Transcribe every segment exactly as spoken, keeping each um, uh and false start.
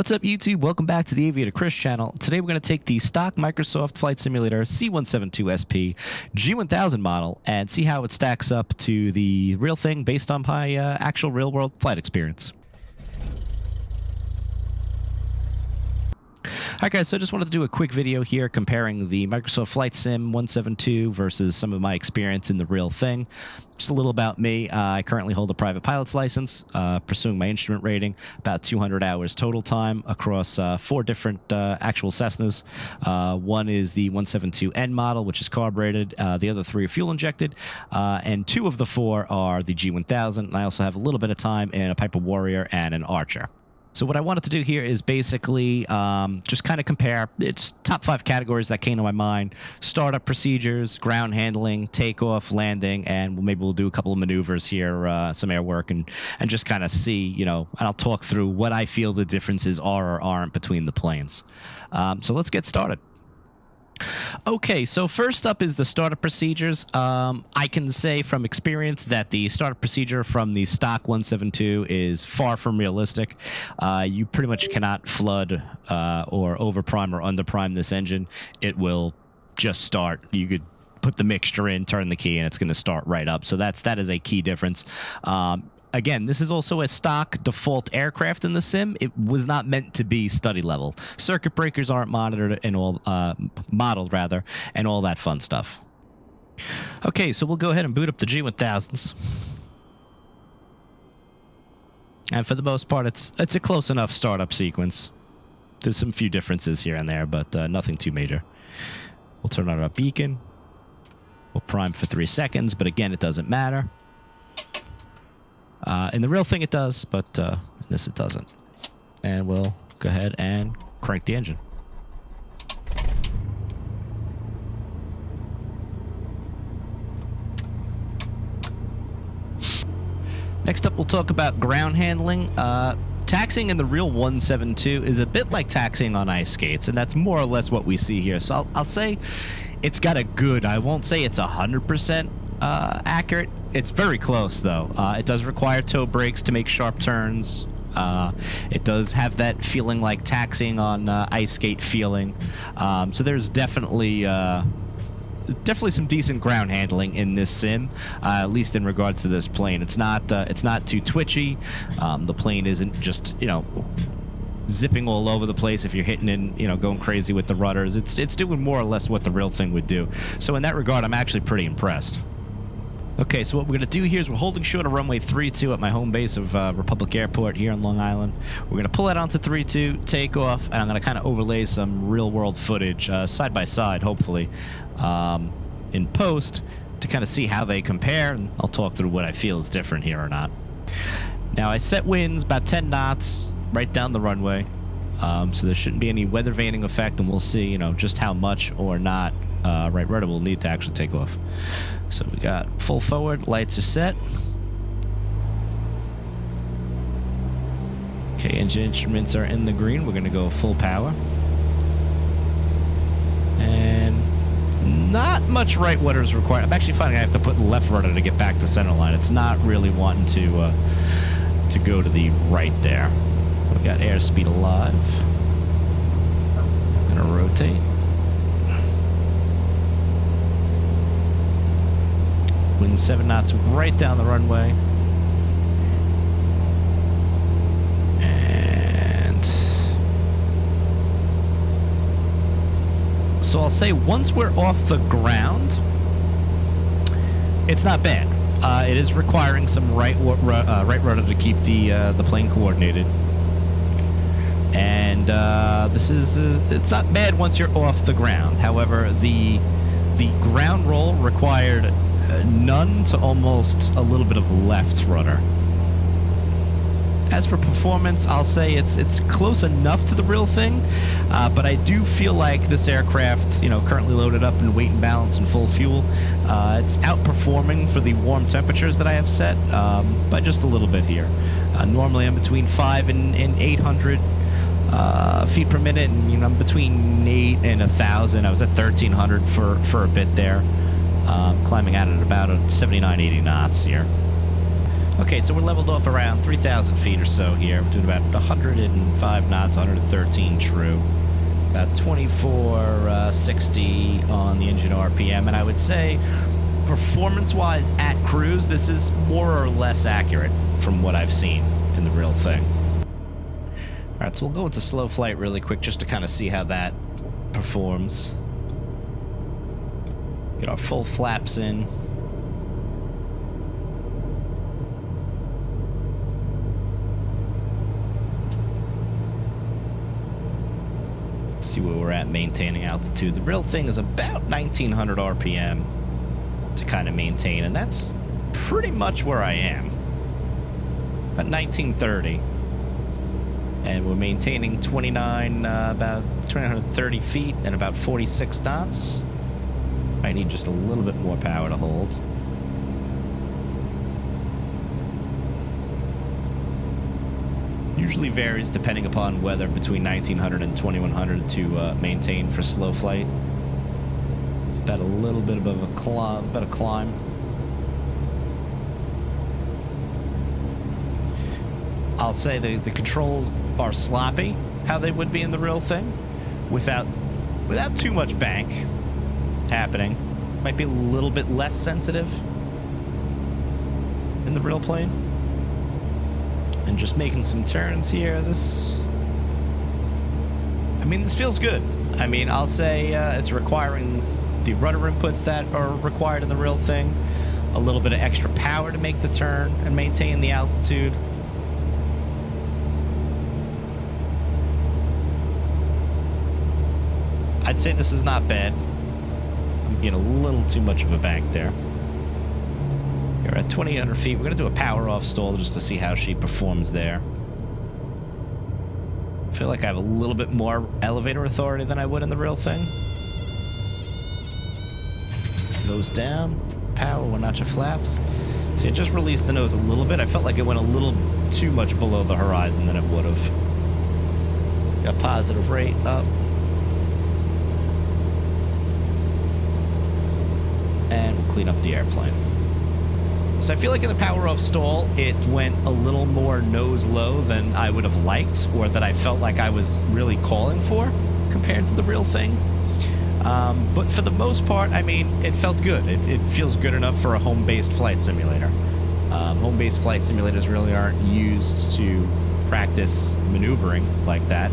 What's up, YouTube? Welcome back to the Aviator Chris channel. Today we're going to take the stock Microsoft Flight Simulator C one seventy-two S P G one thousand model and see how it stacks up to the real thing based on my uh, actual real-world flight experience. Alright guys, so I just wanted to do a quick video here comparing the Microsoft Flight Sim one seventy-two versus some of my experience in the real thing. Just a little about me. Uh, I currently hold a private pilot's license, uh, pursuing my instrument rating, about two hundred hours total time across uh, four different uh, actual Cessnas. Uh, one is the one seventy-two N model, which is carbureted. Uh, the other three are fuel injected, uh, and two of the four are the G one thousand, and I also have a little bit of time in a Piper Warrior and an Archer. So what I wanted to do here is basically um, just kind of compare its top five categories that came to my mind: startup procedures, ground handling, takeoff, landing, and we'll, maybe we'll do a couple of maneuvers here, uh, some air work, and, and just kind of see, you know, and I'll talk through what I feel the differences are or aren't between the planes. Um, so let's get started. Okay, so first up is the startup procedures. Um, I can say from experience that the startup procedure from the stock one seventy-two is far from realistic. Uh, you pretty much cannot flood uh, or overprime or underprime this engine. It will just start. You could put the mixture in, turn the key, and it's going to start right up. So that's that is a key difference. Um, Again, this is also a stock default aircraft in the sim. It was not meant to be study level. Circuit breakers aren't monitored and all uh, modeled rather, and all that fun stuff. Okay, so we'll go ahead and boot up the G one thousands. And for the most part, it's it's a close enough startup sequence. There's some few differences here and there, but uh, nothing too major. We'll turn on our beacon. We'll prime for three seconds, but again, it doesn't matter. Uh, in the real thing it does, but uh, in this it doesn't. And we'll go ahead and crank the engine. Next up, we'll talk about ground handling. Uh, taxiing in the real one seventy-two is a bit like taxiing on ice skates, and that's more or less what we see here. So I'll, I'll say it's got a good, I won't say it's one hundred percent uh, accurate. It's very close, though. Uh, it does require toe brakes to make sharp turns. Uh, it does have that feeling like taxiing on uh, ice skate feeling. Um, so there's definitely uh, definitely some decent ground handling in this sim, uh, at least in regards to this plane. It's not uh, it's not too twitchy. Um, the plane isn't just, you know, zipping all over the place if you're hitting and, you know, going crazy with the rudders. It's it's doing more or less what the real thing would do. So in that regard, I'm actually pretty impressed. Okay, so what we're going to do here is we're holding short of runway three two at my home base of uh, Republic Airport here in Long Island. We're going to pull that onto three two, take off, and I'm going to kind of overlay some real-world footage uh, side by side, hopefully, um, in post to kind of see how they compare, and I'll talk through what I feel is different here or not. Now, I set winds about ten knots right down the runway, um, so there shouldn't be any weather veining effect, and we'll see, you know, just how much or not uh, right rudder will need to actually take off. So we got full forward, lights are set. Okay, engine instruments are in the green. We're going to go full power. And not much right rudder is required. I'm actually finding I have to put left rudder to get back to center line. It's not really wanting to, uh, to go to the right there. We've got airspeed alive. I'm going to rotate. Wind seven knots right down the runway. And so I'll say once we're off the ground, it's not bad. Uh, it is requiring some right uh, right rudder to keep the uh, the plane coordinated. And uh, this is uh, it's not bad once you're off the ground. However, the the ground roll required none to almost a little bit of left rudder. As for performance, I'll say it's it's close enough to the real thing, uh, but I do feel like this aircraft, you know, currently loaded up in weight and balance and full fuel, uh, it's outperforming for the warm temperatures that I have set um, by just a little bit here. Uh, normally I'm between five and, and eight hundred uh, feet per minute, and you know, I'm between eight and a thousand. I was at thirteen hundred for for a bit there. Um, climbing out at about seventy-nine, eighty knots here. Okay, so we're leveled off around three thousand feet or so here. We're doing about one hundred five knots, one hundred thirteen true. About twenty-four sixty uh, on the engine R P M, and I would say performance-wise at cruise, this is more or less accurate from what I've seen in the real thing. All right, so we'll go into slow flight really quick just to kind of see how that performs. Get our full flaps in. See where we're at maintaining altitude. The real thing is about nineteen hundred R P M to kind of maintain, and that's pretty much where I am. About nineteen thirty, and we're maintaining twenty-nine, uh, about two thousand nine hundred thirty feet and about forty-six knots. I need just a little bit more power to hold. Usually varies depending upon weather between nineteen hundred and twenty-one hundred to uh, maintain for slow flight. It's about a little bit above a climb, about a climb. I'll say the the controls are sloppy, how they would be in the real thing, without without too much bank happening. Might be a little bit less sensitive in the real plane. And just making some turns here. This, I mean, this feels good. I mean, I'll say uh, it's requiring the rudder inputs that are required in the real thing, a little bit of extra power to make the turn and maintain the altitude. I'd say this is not bad. I'm getting a little too much of a bank there. We're at twenty-eight hundred feet. We're going to do a power-off stall just to see how she performs there. I feel like I have a little bit more elevator authority than I would in the real thing. Nose down. Power, one notch of flaps. See, it just released the nose a little bit. I felt like it went a little too much below the horizon than it would have. Got positive rate up. And we'll clean up the airplane. So I feel like in the power-off stall, it went a little more nose low than I would have liked, or that I felt like I was really calling for compared to the real thing. Um, but for the most part, I mean, it felt good. It, it feels good enough for a home-based flight simulator. Um, home-based flight simulators really aren't used to practice maneuvering like that.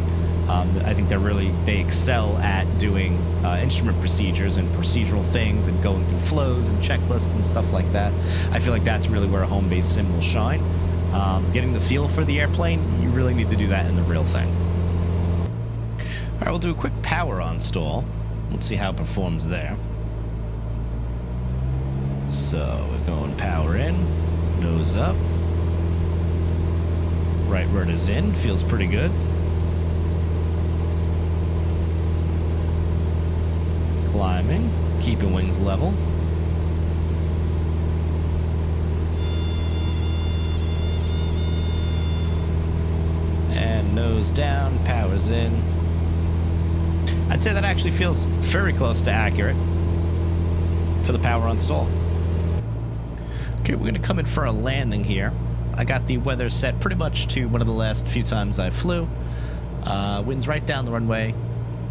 Um, I think they're really, they excel at doing uh, instrument procedures and procedural things and going through flows and checklists and stuff like that. I feel like that's really where a home-based sim will shine. Um, getting the feel for the airplane, you really need to do that in the real thing. All right, we'll do a quick power on stall. Let's see how it performs there. So we're going power in, nose up. Right rudder's in, feels pretty good. Climbing, keeping wings level. And nose down, powers in. I'd say that actually feels very close to accurate for the power on stall. Okay, we're going to come in for a landing here. I got the weather set pretty much to one of the last few times I flew. Uh, winds right down the runway.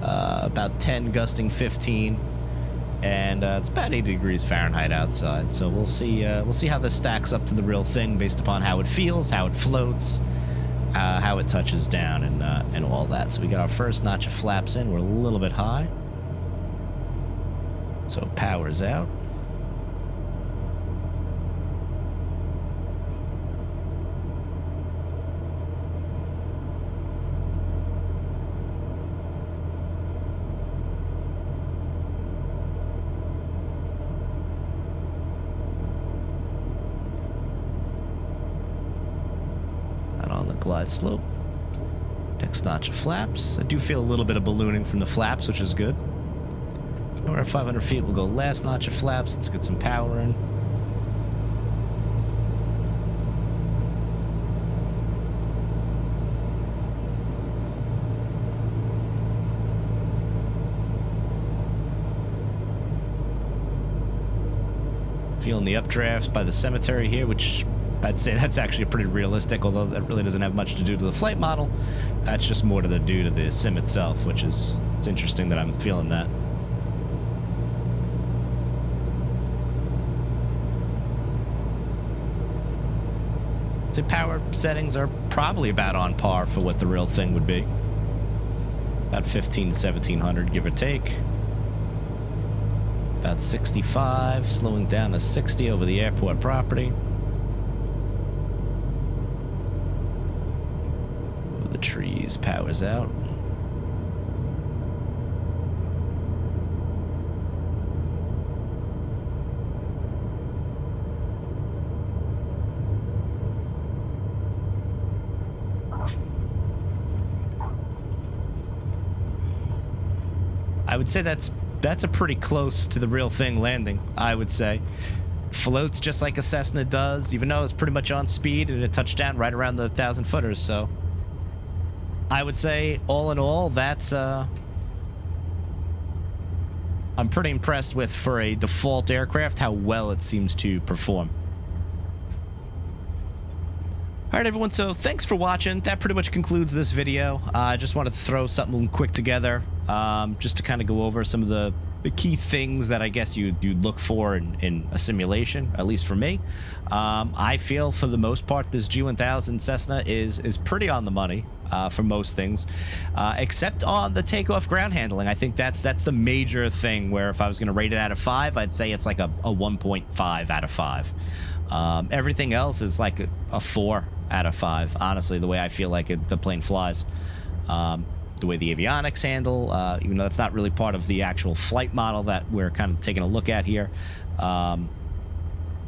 Uh, about ten, gusting fifteen, and uh, it's about eighty degrees Fahrenheit outside. So we'll see. Uh, we'll see how this stacks up to the real thing, based upon how it feels, how it floats, uh, how it touches down, and uh, and all that. So we got our first notch of flaps in. We're a little bit high, so it powers out. Glide slope. Next notch of flaps. I do feel a little bit of ballooning from the flaps, which is good. We're at five hundred feet. We'll go last notch of flaps. Let's get some power in. Feeling the updrafts by the cemetery here, which I'd say that's actually pretty realistic, although that really doesn't have much to do to the flight model. That's just more to the due to the sim itself, which is, it's interesting that I'm feeling that. So power settings are probably about on par for what the real thing would be. About fifteen to seventeen hundred, give or take. About sixty-five, slowing down to sixty over the airport property. The trees, powers out. I would say that's that's a pretty close to the real thing landing, I would say. Floats just like a Cessna does, even though it's pretty much on speed, and it touched down right around the thousand footers, so I would say, all in all, that's, uh, I'm pretty impressed with, for a default aircraft, how well it seems to perform. All right, everyone, so thanks for watching. That pretty much concludes this video. Uh, I just wanted to throw something quick together, um, just to kind of go over some of the, the key things that I guess you, you'd look for in, in a simulation, at least for me. Um, I feel for the most part this G one thousand Cessna is, is pretty on the money. Uh, for most things, uh, except on the takeoff ground handling. I think that's that's the major thing where if I was going to rate it out of five, I'd say it's like a, a one point five out of five. Um, everything else is like a, a four out of five, honestly, the way I feel like it, the plane flies. Um, the way the avionics handle, uh, even though that's not really part of the actual flight model that we're kind of taking a look at here. Um,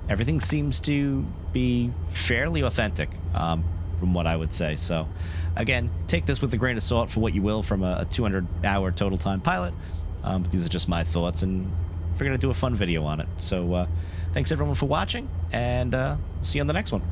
everything seems to be fairly authentic. Um, from what I would say. So again, take this with a grain of salt for what you will from a two hundred hour total time pilot. Um, these are just my thoughts, and we're going to do a fun video on it. So uh, thanks everyone for watching, and uh, see you on the next one.